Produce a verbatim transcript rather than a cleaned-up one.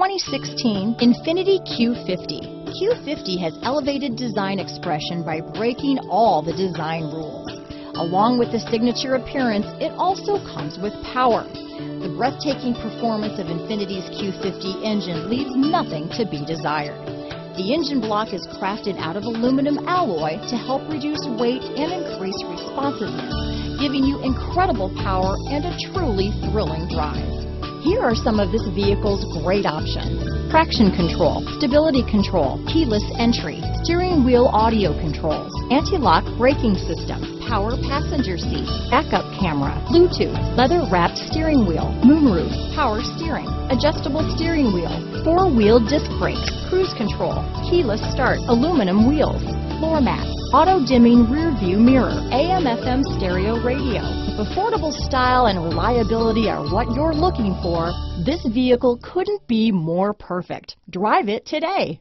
twenty sixteen Infiniti Q fifty. Q fifty has elevated design expression by breaking all the design rules. Along with the signature appearance, it also comes with power. The breathtaking performance of Infiniti's Q fifty engine leaves nothing to be desired. The engine block is crafted out of aluminum alloy to help reduce weight and increase responsiveness, giving you incredible power and a truly thrilling drive. Here are some of this vehicle's great options: traction control, stability control, keyless entry, steering wheel audio controls, anti-lock braking system, power passenger seat, backup camera, Bluetooth, leather-wrapped steering wheel, moonroof, power steering, adjustable steering wheel, four-wheel disc brakes, cruise control, keyless start, aluminum wheels, floor mats, auto-dimming rear-view mirror, A M F M stereo radio. If affordable style and reliability are what you're looking for, this vehicle couldn't be more perfect. Drive it today.